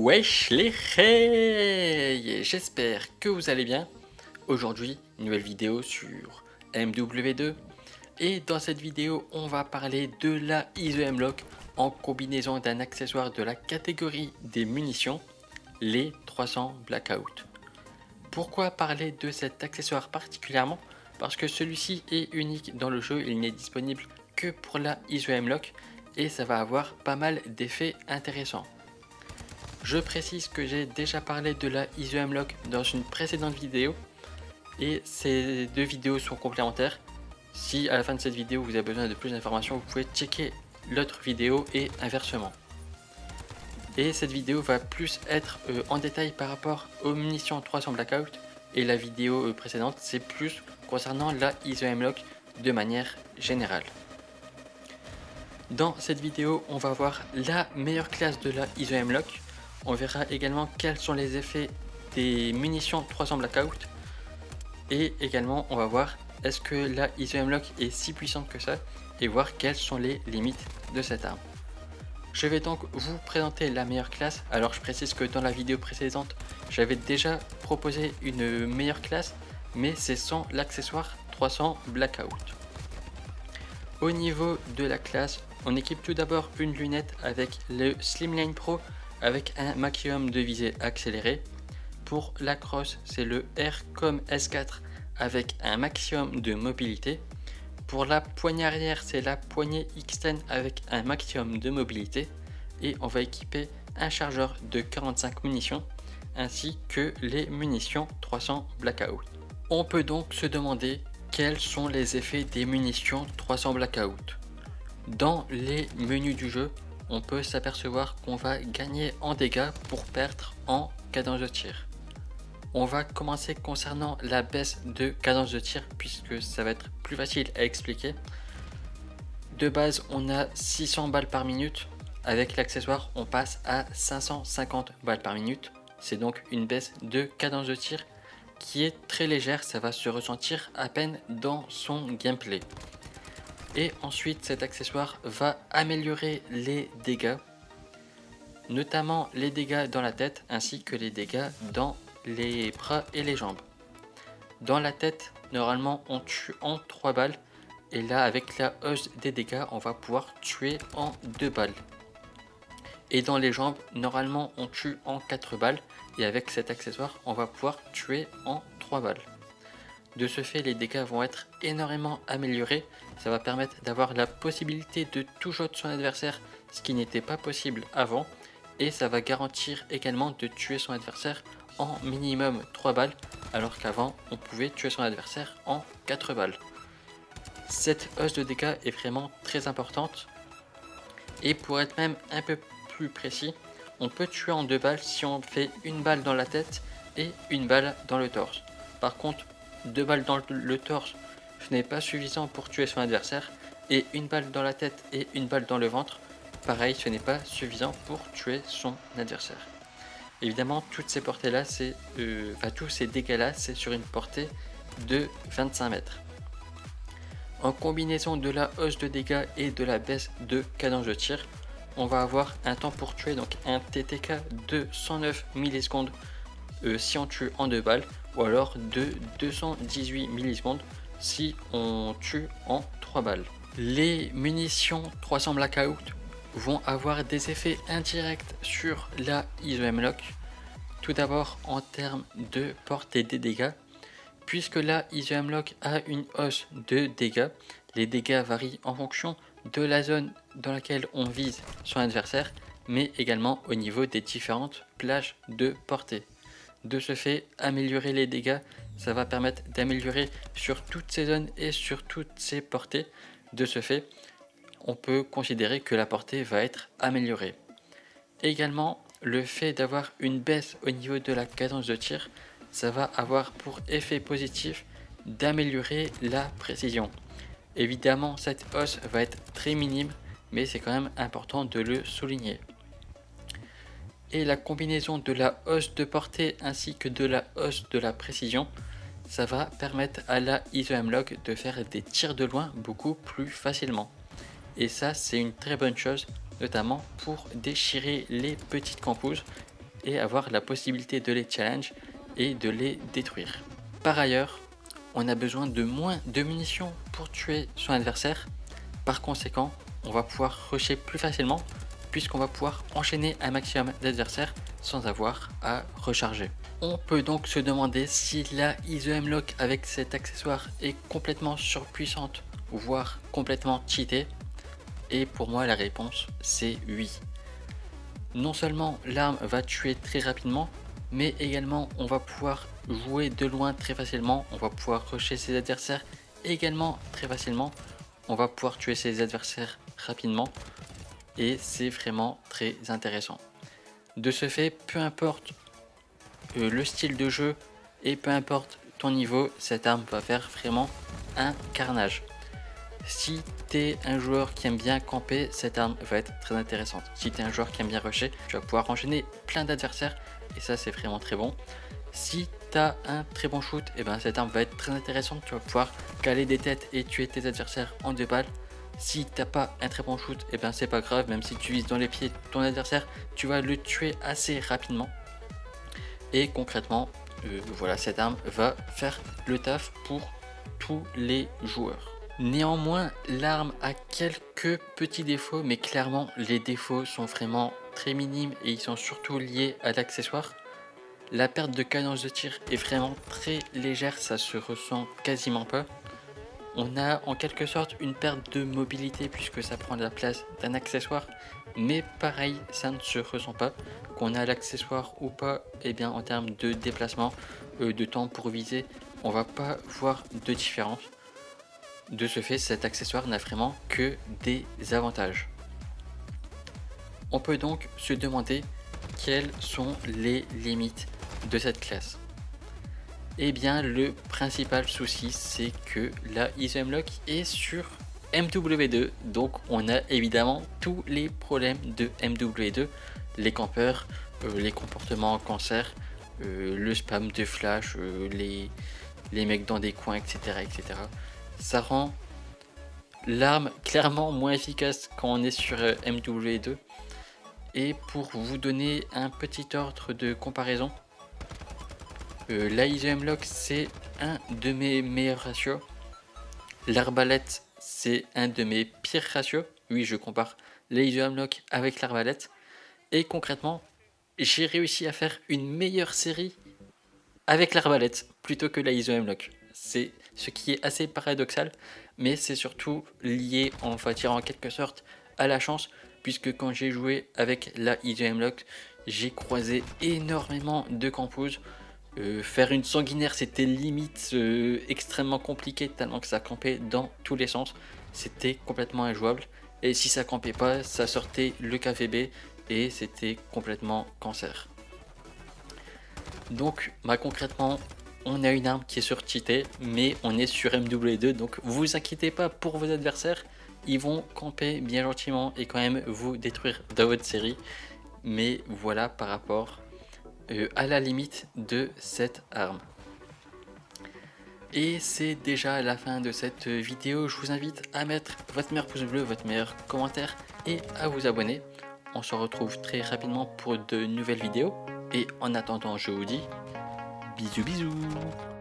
Wesh les reilles, j'espère que vous allez bien. Aujourd'hui, nouvelle vidéo sur MW2. Et dans cette vidéo, on va parler de la Iso Hemlock en combinaison d'un accessoire de la catégorie des munitions, les 300 Blackout. Pourquoi parler de cet accessoire particulièrement? Parce que celui-ci est unique dans le jeu, il n'est disponible que pour la Iso Hemlock et ça va avoir pas mal d'effets intéressants. Je précise que j'ai déjà parlé de la Iso Hemlock dans une précédente vidéo et ces deux vidéos sont complémentaires. Si à la fin de cette vidéo vous avez besoin de plus d'informations, vous pouvez checker l'autre vidéo et inversement. Et cette vidéo va plus être en détail par rapport aux munitions 300 Blackout et la vidéo précédente c'est plus concernant la Iso Hemlock de manière générale. Dans cette vidéo on va voir la meilleure classe de la Iso Hemlock. On verra également quels sont les effets des munitions 300 Blackout. Et également, on va voir est-ce que la Iso Hemlock est si puissante que ça et voir quelles sont les limites de cette arme. Je vais donc vous présenter la meilleure classe. Alors je précise que dans la vidéo précédente, j'avais déjà proposé une meilleure classe, mais c'est sans l'accessoire 300 Blackout. Au niveau de la classe, on équipe tout d'abord une lunette avec le Slimline Pro, avec un maximum de visée accélérée. Pour la crosse, c'est le R comme S4 avec un maximum de mobilité. Pour la poignée arrière, c'est la poignée X10 avec un maximum de mobilité. Et on va équiper un chargeur de 45 munitions ainsi que les munitions 300 Blackout. On peut donc se demander quels sont les effets des munitions 300 Blackout. Dans les menus du jeu, on peut s'apercevoir qu'on va gagner en dégâts pour perdre en cadence de tir. On va commencer concernant la baisse de cadence de tir puisque ça va être plus facile à expliquer. De base, on a 600 balles par minute. Avec l'accessoire, on passe à 550 balles par minute. C'est donc une baisse de cadence de tir qui est très légère. Ça va se ressentir à peine dans son gameplay. Et ensuite, cet accessoire va améliorer les dégâts, notamment les dégâts dans la tête ainsi que les dégâts dans les bras et les jambes. Dans la tête, normalement, on tue en 3 balles. Et là, avec la hausse des dégâts, on va pouvoir tuer en 2 balles. Et dans les jambes, normalement, on tue en 4 balles. Et avec cet accessoire, on va pouvoir tuer en 3 balles. De ce fait, les dégâts vont être énormément améliorés. Ça va permettre d'avoir la possibilité de toucher son adversaire, ce qui n'était pas possible avant. Et ça va garantir également de tuer son adversaire en minimum 3 balles, alors qu'avant, on pouvait tuer son adversaire en 4 balles. Cette hausse de dégâts est vraiment très importante. Et pour être même un peu plus précis, on peut tuer en 2 balles si on fait une balle dans la tête et une balle dans le torse. Par contre, 2 balles dans le torse, ce n'est pas suffisant pour tuer son adversaire. Et une balle dans la tête et une balle dans le ventre, pareil, ce n'est pas suffisant pour tuer son adversaire. Évidemment, toutes ces portées-là, tous ces dégâts-là, c'est sur une portée de 25 mètres. En combinaison de la hausse de dégâts et de la baisse de cadence de tir, on va avoir un temps pour tuer, donc un TTK de 109 millisecondes si on tue en 2 balles, ou alors de 218 millisecondes si on tue en 3 balles. Les munitions 300 Blackout vont avoir des effets indirects sur la Iso Hemlock. Tout d'abord en termes de portée des dégâts, puisque la Iso Hemlock a une hausse de dégâts, les dégâts varient en fonction de la zone dans laquelle on vise son adversaire, mais également au niveau des différentes plages de portée. De ce fait, améliorer les dégâts, ça va permettre d'améliorer sur toutes ces zones et sur toutes ces portées. De ce fait, on peut considérer que la portée va être améliorée. Également, le fait d'avoir une baisse au niveau de la cadence de tir, ça va avoir pour effet positif d'améliorer la précision. Évidemment, cette hausse va être très minime mais c'est quand même important de le souligner. Et la combinaison de la hausse de portée ainsi que de la hausse de la précision, ça va permettre à la Iso Hemlock de faire des tirs de loin beaucoup plus facilement. Et ça, c'est une très bonne chose, notamment pour déchirer les petites campuses et avoir la possibilité de les challenge et de les détruire. Par ailleurs, on a besoin de moins de munitions pour tuer son adversaire. Par conséquent, on va pouvoir rusher plus facilement puisqu'on va pouvoir enchaîner un maximum d'adversaires sans avoir à recharger. On peut donc se demander si la Iso Hemlock avec cet accessoire est complètement surpuissante, voire complètement cheatée. Et pour moi la réponse c'est oui. Non seulement l'arme va tuer très rapidement, mais également on va pouvoir jouer de loin très facilement, on va pouvoir rusher ses adversaires également très facilement, on va pouvoir tuer ses adversaires rapidement et c'est vraiment très intéressant. De ce fait, peu importe le style de jeu et peu importe ton niveau, cette arme va faire vraiment un carnage. Si tu es un joueur qui aime bien camper, cette arme va être très intéressante. Si tu es un joueur qui aime bien rusher, tu vas pouvoir enchaîner plein d'adversaires et ça c'est vraiment très bon. Si tu as un très bon shoot, et ben cette arme va être très intéressante, tu vas pouvoir caler des têtes et tuer tes adversaires en deux balles. Si t'as pas un très bon shoot, et ben c'est pas grave, même si tu vises dans les pieds ton adversaire, tu vas le tuer assez rapidement. Et concrètement, voilà, cette arme va faire le taf pour tous les joueurs. Néanmoins, l'arme a quelques petits défauts, mais clairement les défauts sont vraiment très minimes et ils sont surtout liés à l'accessoire. La perte de cadence de tir est vraiment très légère, ça se ressent quasiment pas. On a en quelque sorte une perte de mobilité puisque ça prend la place d'un accessoire, mais pareil ça ne se ressent pas, qu'on a l'accessoire ou pas, et bien en termes de déplacement, de temps pour viser, on va pas voir de différence. De ce fait, cet accessoire n'a vraiment que des avantages. On peut donc se demander quelles sont les limites de cette classe. Eh bien le principal souci c'est que la Iso Hemlock est sur MW2, donc on a évidemment tous les problèmes de MW2, les campeurs, les comportements en cancer, le spam de flash, les mecs dans des coins, etc. etc. Ça rend l'arme clairement moins efficace quand on est sur MW2. Et pour vous donner un petit ordre de comparaison, la Iso Hemlock c'est un de mes meilleurs ratios, l'arbalète c'est un de mes pires ratios, oui je compare la Iso Hemlock avec l'arbalète, et concrètement j'ai réussi à faire une meilleure série avec l'arbalète plutôt que la Iso Hemlock, c'est ce qui est assez paradoxal, mais c'est surtout lié, on va dire en quelque sorte, à la chance, puisque quand j'ai joué avec la Iso Hemlock j'ai croisé énormément de campouses. Faire une sanguinaire c'était limite extrêmement compliqué tellement que ça campait dans tous les sens, c'était complètement injouable et si ça campait pas ça sortait le KFB et c'était complètement cancer. Donc bah, concrètement on a une arme qui est surcheatée mais on est sur MW2 donc vous inquiétez pas pour vos adversaires, ils vont camper bien gentiment et quand même vous détruire dans votre série, mais voilà par rapport à la limite de cette arme. Et c'est déjà la fin de cette vidéo, je vous invite à mettre votre meilleur pouce bleu, votre meilleur commentaire et à vous abonner. On se retrouve très rapidement pour de nouvelles vidéos et en attendant je vous dis bisous bisous.